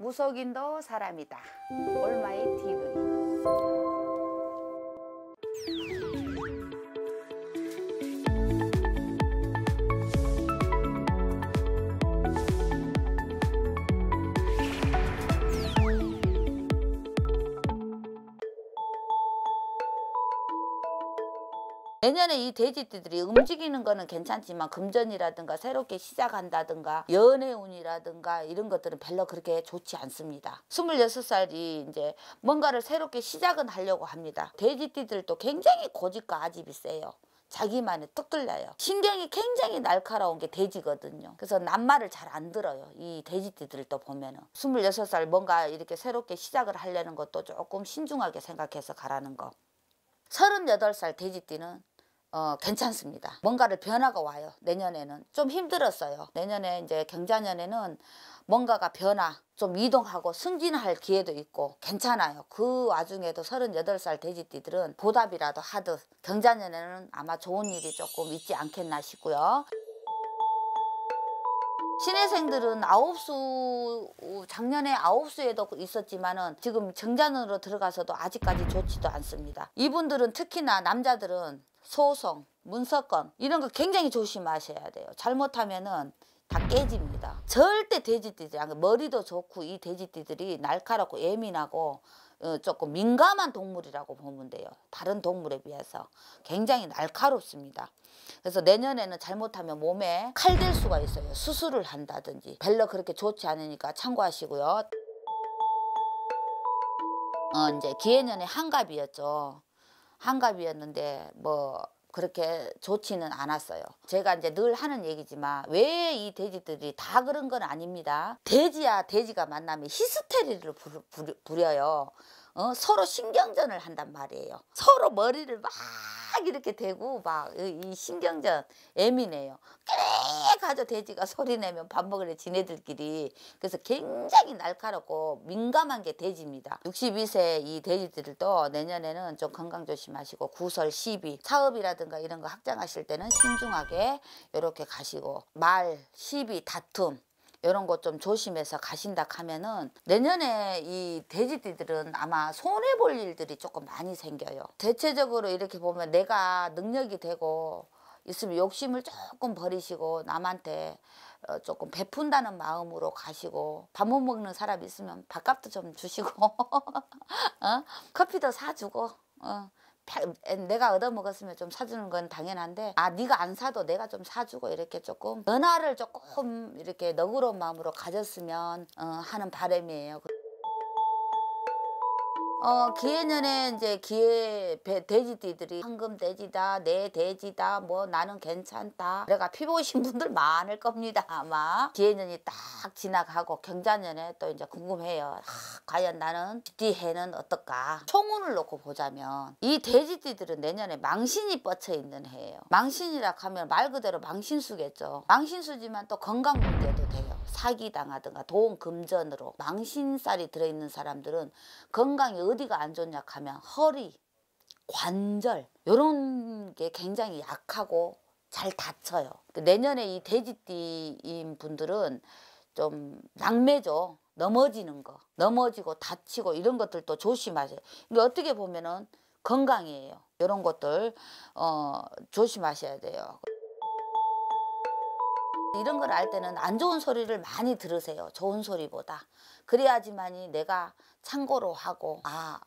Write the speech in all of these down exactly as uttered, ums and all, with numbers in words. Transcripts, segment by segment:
무속인도 사람이다. 올마이티브. 내년에 이 돼지띠들이 움직이는 거는 괜찮지만 금전이라든가 새롭게 시작한다든가 연애 운이라든가 이런 것들은 별로 그렇게 좋지 않습니다. 스물여섯 살이 이제 뭔가를 새롭게 시작은 하려고 합니다. 돼지띠들도 굉장히 고집과 아집이 세요. 자기만의 뚝 뚫려요. 신경이 굉장히 날카로운 게 돼지거든요. 그래서 남말을 잘 안 들어요. 이 돼지띠들도 보면은 스물여섯 살 뭔가 이렇게 새롭게 시작을 하려는 것도 조금 신중하게 생각해서 가라는 거. 서른여덟 살 돼지띠는 어, 괜찮습니다. 뭔가를 변화가 와요. 내년에는 좀 힘들었어요. 내년에 이제 경자년에는 뭔가가 변화, 좀 이동하고 승진할 기회도 있고 괜찮아요. 그 와중에도 서른여덟 살 돼지띠들은 보답이라도 하듯 경자년에는 아마 좋은 일이 조금 있지 않겠나 싶고요. 신혜생들은 아홉수, 작년에 아홉수에도 있었지만은 지금 정자년으로 들어가서도 아직까지 좋지도 않습니다. 이분들은 특히나 남자들은 소송, 문서권 이런 거 굉장히 조심하셔야 돼요. 잘못하면은 다 깨집니다. 절대 돼지띠들이, 머리도 좋고 이 돼지띠들이 날카롭고 예민하고 조금 민감한 동물이라고 보면 돼요. 다른 동물에 비해서 굉장히 날카롭습니다. 그래서 내년에는 잘못하면 몸에 칼 될 수가 있어요. 수술을 한다든지. 별로 그렇게 좋지 않으니까 참고하시고요. 어, 이제 기해년에 한갑이었죠. 한갑이었는데 뭐 그렇게 좋지는 않았어요. 제가 이제 늘 하는 얘기지만 왜 이 돼지들이 다 그런 건 아닙니다. 돼지야 돼지가 만나면 히스테리를 부려, 부려, 부려요. 어? 서로 신경전을 한단 말이에요. 서로 머리를 막 이렇게 대고 막 이 신경전 예민해요. 그래 가죠 돼지가 소리내면 밥 먹으래 지네들끼리. 그래서 굉장히 날카롭고 민감한 게 돼지입니다. 육십이 세 이 돼지들도 내년에는 좀 건강 조심하시고 구설, 시비, 사업이라든가 이런 거 확장하실 때는 신중하게 이렇게 가시고 말, 시비, 다툼 이런 것 좀 조심해서 가신다 하면은 내년에 이 돼지띠들은 아마 손해볼 일들이 조금 많이 생겨요. 대체적으로 이렇게 보면 내가 능력이 되고 있으면 욕심을 조금 버리시고 남한테 조금 베푼다는 마음으로 가시고 밥 못 먹는 사람 있으면 밥값도 좀 주시고 어? 커피도 사주고 어. 내가 얻어먹었으면 좀 사주는 건 당연한데 아 네가 안 사도 내가 좀 사주고 이렇게 조금 변화를 조금 이렇게 너그러운 마음으로 가졌으면 어, 하는 바람이에요. 어 기해년에 이제 기해 돼지띠들이 황금 돼지다, 내 돼지다, 뭐 나는 괜찮다 내가 피부 오신 분들 많을 겁니다. 아마 기해년이 딱 지나가고 경자년에 또 이제 궁금해요. 아, 과연 나는 뒤해는 어떨까. 총운을 놓고 보자면 이 돼지띠들은 내년에 망신이 뻗쳐 있는 해예요. 망신이라 하면 말 그대로 망신수겠죠. 망신수지만 또 건강 문제도 돼요. 사기당하든가 돈 금전으로 망신살이 들어있는 사람들은 건강이 어디가 안 좋냐 하면 허리, 관절 이런 게 굉장히 약하고 잘 다쳐요. 내년에 이 돼지띠인 분들은 좀 낙매죠. 넘어지는 거, 넘어지고 다치고 이런 것들도 조심하세요. 근데 어떻게 보면은 건강이에요. 이런 것들 어, 조심하셔야 돼요. 이런 걸 알 때는 안 좋은 소리를 많이 들으세요. 좋은 소리보다. 그래야지만이 내가 참고로 하고 아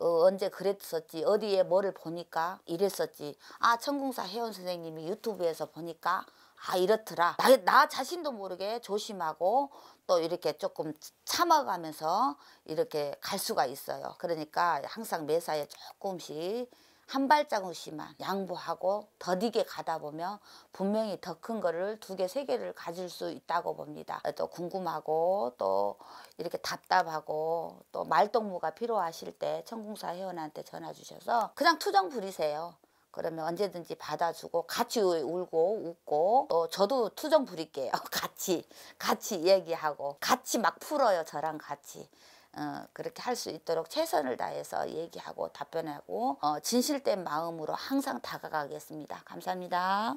어, 언제 그랬었지, 어디에 뭐를 보니까 이랬었지, 아 천궁사 회원 선생님이 유튜브에서 보니까 아 이렇더라. 나, 나 자신도 모르게 조심하고 또 이렇게 조금 참아가면서 이렇게 갈 수가 있어요. 그러니까 항상 매사에 조금씩 한 발자국씩만 양보하고 더디게 가다 보면 분명히 더 큰 거를 두 개, 세 개를 가질 수 있다고 봅니다. 또 궁금하고 또 이렇게 답답하고 또 말동무가 필요하실 때 천궁사 회원한테 전화 주셔서 그냥 투정 부리세요. 그러면 언제든지 받아주고 같이 울고 웃고 또 저도 투정 부릴게요. 같이 같이 얘기하고 같이 막 풀어요. 저랑 같이. 어, 그렇게 할 수 있도록 최선을 다해서 얘기하고 답변하고 어, 진실된 마음으로 항상 다가가겠습니다. 감사합니다.